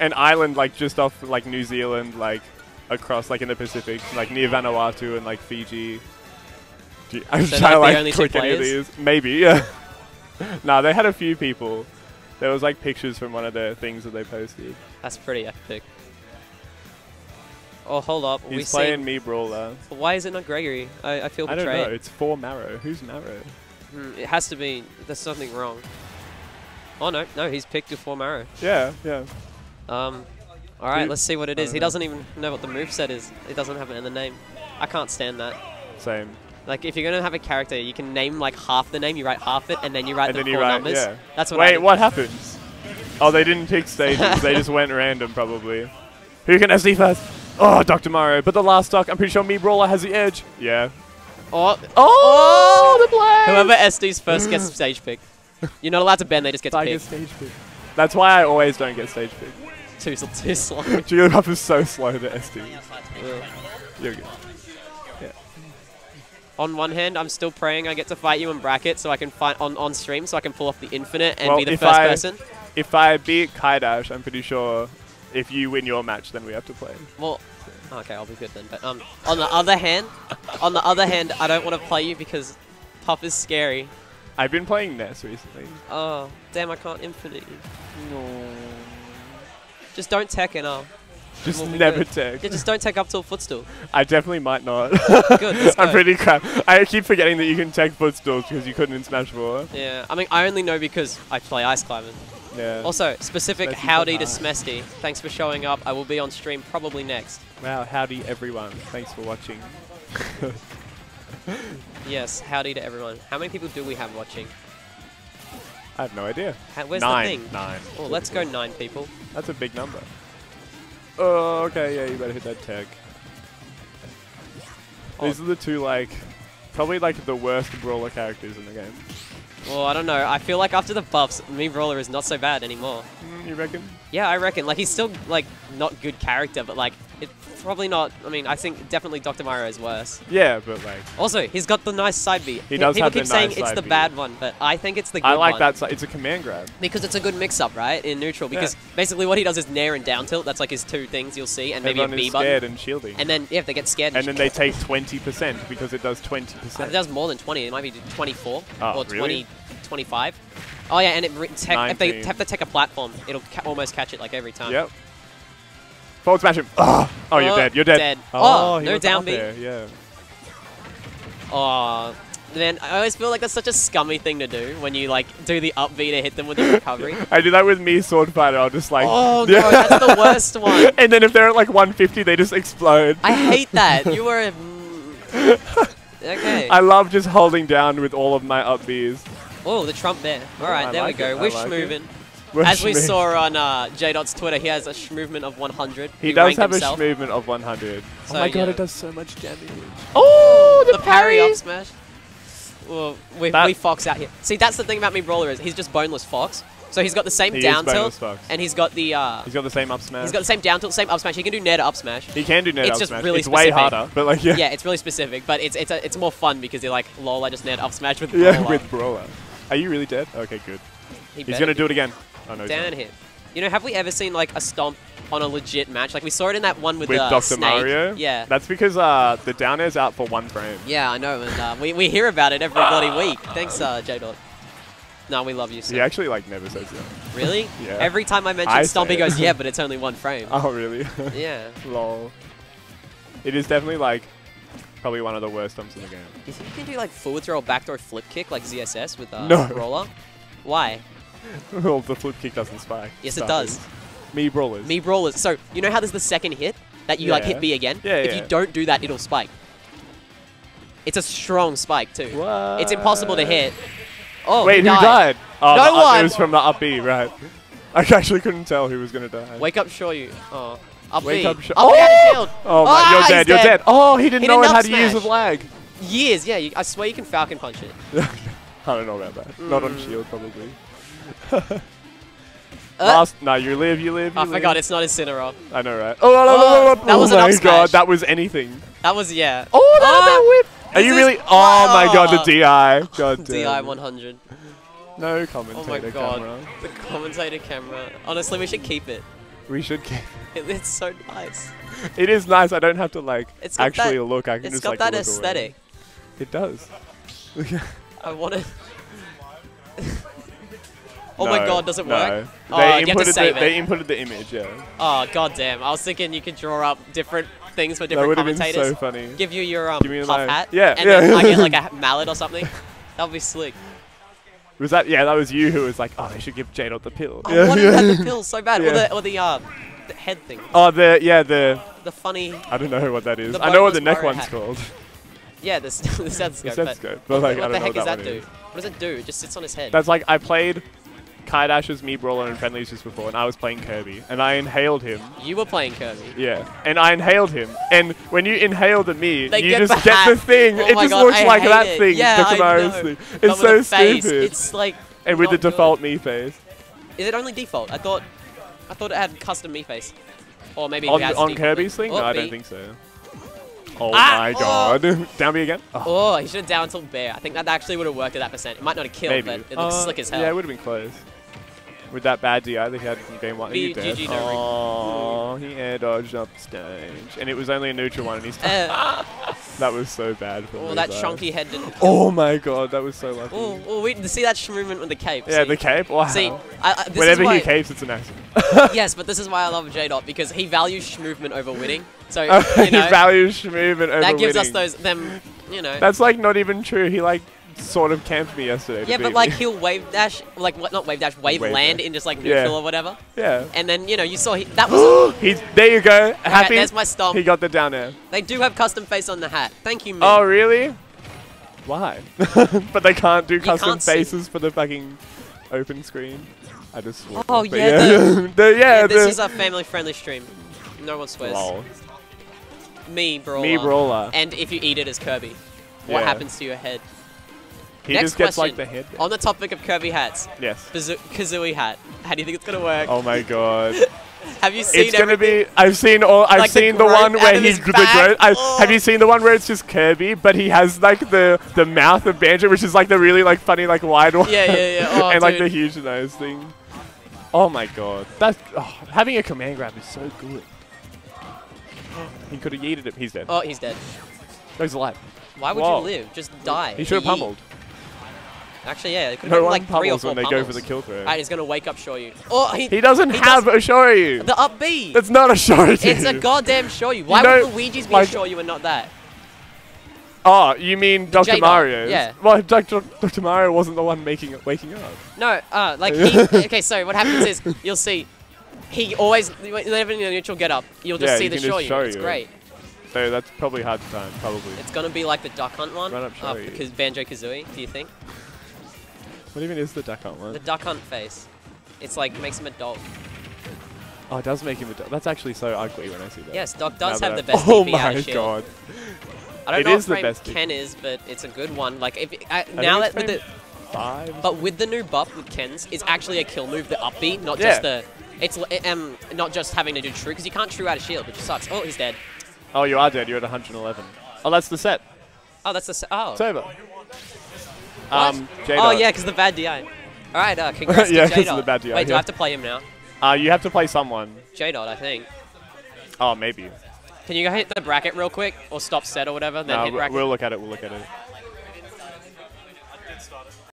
An island like just off like New Zealand, like across like in the Pacific, like near Vanuatu and like Fiji. I'm so trying like, to like click any of these. Maybe, yeah. Nah, they had a few people. There was like pictures from one of the things that they posted. That's pretty epic. Oh, hold up. He's playing Mii Brawler. Why is it not Gregory? I feel betrayed. I don't know. It's for Marrow. Who's Marrow? It has to be. There's something wrong. Oh, no. No, he's picked a for Marrow. Yeah, yeah. All right, let's see what it is. He doesn't even know what the moveset is. It doesn't have it in the name. I can't stand that. Same. Like, if you're going to have a character, you can name, like, half the name. You write half it, and then you write the four numbers. Yeah. That's what Wait, what happens? Oh, they didn't pick stages. They just went random, probably. Who can SD first? Oh, Dr. Mario. But the last stock, I'm pretty sure Mii Brawler has the edge. Yeah. Oh, the play! Whoever SD's first gets stage pick. You're not allowed to bend, they just get to pick. I get stage pick. That's why I always don't get stage pick. Too slow. Jigglypuff is so slow to SD. You're good. Yeah. On one hand, I'm still praying I get to fight you in bracket so I can fight on stream so I can pull off the infinite and be the first person. If I beat Kaidash, I'm pretty sure if you win your match, then we have to play. Well, okay, I'll be good then. But on the other hand, I don't want to play you because Puff is scary. I've been playing Ness recently. Oh, damn! I can't infinite you. No. Just don't tech and just never tech. Yeah, just don't tech up till footstool. I definitely might not. Good. Let's go. I'm pretty crap. I keep forgetting that you can tech footstools because you couldn't in Smash 4. Yeah, I mean, I only know because I play Ice Climbers. Yeah. Also, specific howdy to Smesty. Thanks for showing up. I will be on stream probably next. Wow, howdy everyone. Thanks for watching. Yes, howdy to everyone. How many people do we have watching? I have no idea. Where's the thing? 9. Oh, let's go 9 people. That's a big number. Oh, okay, yeah, you better hit that tech. Oh. These are the two, like, probably like the worst brawler characters in the game. Well, I don't know. I feel like after the buffs, Mii Brawler is not so bad anymore. You reckon? Yeah, I reckon. Like, he's still, like, not good character, but, like, it's probably not... I mean, I think definitely Dr. Mario is worse. Yeah, but, like... Also, he's got the nice side B. He does have the nice side B. People keep saying it's the bad one, but I think it's the good one. I like that side. It's a command grab. Because it's a good mix-up, right? In neutral, because basically what he does is Nair and down tilt. That's, like, his two things you'll see, and maybe a B button. Scared and shielding. And then, yeah, if they get scared... And then they take 20% because it does 20%. It does more than 20. It might be 24 or 25. Oh, yeah, and it tech, if they have to take a platform, it'll almost catch it, like, every time. Yep. Forward smash him. Oh, you're dead. You're dead. Oh, no down B. Yeah. Oh, man, I always feel like that's such a scummy thing to do when you, like, do the up B to hit them with the recovery. I do that with Mii Swordfighter. I'll just, like... Oh, no, that's the worst one. And then if they're at, like, 150, they just explode. I hate that. You were... Okay. I love just holding down with all of my up Bs. Oh, the trump there. All right, there we go. Wish moving. As we saw on J-Dot's Twitter, he has a shmovement of 100. He does have a shmovement of 100. Oh my god, it does so much damage. Oh, the parry up smash. Well, we Fox out here. See, that's the thing about Mii Brawler is he's just boneless Fox. So he's got the same down tilt, and he's got the he's got the same up smash. He's got the same down tilt, same up smash. He can do Nair to up smash. He can do Nair to up smash. It's just really specific. It's way harder, but like yeah, it's really specific. But it's more fun because you're like, lol, I just Nair to up smash with Brawler. Yeah, with Brawler. Are you really dead? Okay, good. He's gonna do it again. Oh no, down hit. You know, have we ever seen like a stomp on a legit match? Like we saw it in that one with Dr. Snake. Mario. Yeah. That's because the down air's out for 1 frame. Yeah, I know, and we hear about it every bloody week. Thanks, J-Dot. No, we love you, sir. He actually, like, never says that. Really? Yeah. Every time I mention stomp, he goes, yeah, but it's only 1 frame. Oh, really? Yeah. Lol. It is definitely, like, probably one of the worst stomps in the game. You think you can do, like, forward throw or backdoor flip kick, like ZSS with Mii Brawler? Why? Well, the flip kick doesn't spike. Yes, it does. Mii Brawlers. Mii Brawlers. So, you know how there's the second hit that you, like, hit B again? Yeah, if you don't do that, it'll spike. It's a strong spike, too. What? It's impossible to hit. Oh, wait, who died? Oh, no one! It was from the up B, right. I actually couldn't tell who was going to die. Wake up, Shoryu. Oh, up B. Wake up, Shoryu. Oh, out of shield. Oh, my, you're dead, you're dead. Oh, he didn't know how to use the flag. Years, yeah. I swear you can Falcon Punch it. I don't know about that. Not on shield, probably. No, you live, you live, I forgot, it's not Incineroar. I know, right? Oh, that was an up smash. Oh, my God, that was anything. That was, yeah. Oh, that whip. Are you really? Oh my god, the DI. God damn. DI 100. No commentator camera. Oh my god, the commentator camera. Honestly, we should keep it. We should keep it. It's so nice. It is nice. I don't have to like actually look. I can just like look away. It's got that aesthetic. It does. I want it. Oh my god, does it work? Oh, you have to save it. They inputted the image, yeah. Oh, goddamn. I was thinking you could draw up different things for different commentators. That would have been so funny. Give you your puff hat. Yeah, and then I get like a mallet or something. That would be slick. Was that, yeah, that was you who was like, oh, they should give J-Dot the pill. I wanted to have the pill so bad. Yeah. Or the head thing. Oh, the, yeah, the... The funny... I don't know what that is. I know what the neck one's called. Yeah, the stethoscope. The stethoscope. But like, what the heck does that do? What does it do? It just sits on his head. That's like, I played Kaidash's Mii Brawler and Friendlies just before, and I was playing Kirby, and I inhaled him. You were playing Kirby? Yeah. And I inhaled him, and when you inhale the Mii, you just get the thing. It just looks like that thing. Yeah, I know. It's so stupid. It's like... And with the default Mii face. Is it only default? I thought it had custom Mii face. Or maybe it has on Kirby's thing? No, I don't think so. Oh my god. Oh. Down B again? Oh, he should have down tilt bear. I think that actually would have worked at that percent. It might not have killed, but it looks slick as hell. Yeah, it would have been close. With that bad DI that he had in game 1, he dead. Oh, he air dodged up stage. And it was only a neutral one, and he's... That was so bad for me. Oh, that chunky head didn't... Oh my god, that was so lucky. Oh, we see that movement with the cape. Yeah, the cape? Wow. See, whenever he capes, it's an accident. Yes, but this is why I love J-Dot, because he values movement over winning. So, you know, he values movement over winning. That gives us them, you know... That's, like, not even true. He, like... sort of camped me yesterday. Yeah, but like he'll wave dash, like what? Not wave dash, wave land dash. In just like neutral or whatever. Yeah. And then you know you saw that was. He's there. You go. Happy. There's my stomp. He got the down air. They do have custom face on the hat. Thank you, Mii. Oh really? Why? But they can't do custom faces for the fucking open screen. I just. Oh yeah. This is a family-friendly stream. No one swears. Lol. Mii Brawler. Mii Brawler. And if you eat it as Kirby, what happens to your head? He Next just gets question, like the head. On the topic of Kirby hats. Yes. Kazooie hat. How do you think it's gonna work? Oh my god. Have you seen? It's gonna be. I've seen all. I've like seen the one where he's the growth. Have you seen the one where it's just Kirby, but he has like the mouth of Banjo, which is like the really like funny like wide one. Yeah. Oh, and like the huge nose thing. Oh my god. That's having a command grab is so good. He could have yeeted it. He's dead. Oh, he's dead. No, he's alive. Why would you live? Just die. He should have pummeled. Actually, yeah, it could have been like 3 or 4 when they go for the kill throw. Alright, he's gonna wake up Shoryu. Oh, he doesn't have a Shoryu! The up B! That's not a Shoryu! It's a goddamn Shoryu. Why would Luigi's be a Shoryu and not that? Oh, you mean Dr. Mario? Yeah. Well, Dr. Mario wasn't the one waking up. No, like, okay, so what happens is, you'll see, he always, whenever in the neutral get up, you'll just see the Shoryu. It's great. So that's probably hard to time, probably. It's gonna be like the Duck Hunt one, because Banjo-Kazooie, do you think? What even is the Duck Hunt one? The Duck Hunt face. It's like, makes him a dog. Oh, it does make him a dog. That's actually so ugly when I see that. Yes, Doc does have the best DP out of shield. Oh my god. I don't know what frame Ken is, but it's a good one. Like, if now that with the... 5? But with the new buff with Ken's, it's actually a kill move, the up B, not just the... It's not just having to do true, because you can't true out of shield, which sucks. Oh, he's dead. Oh, you are dead. You're at 111. Oh, that's the set. Oh, that's the set. Oh. It's over. Oh yeah, because the bad DI. Alright, congrats to J-Dot. The bad DI. Wait, do I have to play him now? You have to play someone. J-Dot, I think. Oh, maybe. Can you go hit the bracket real quick? Or stop set or whatever, then hit bracket? We'll look at it,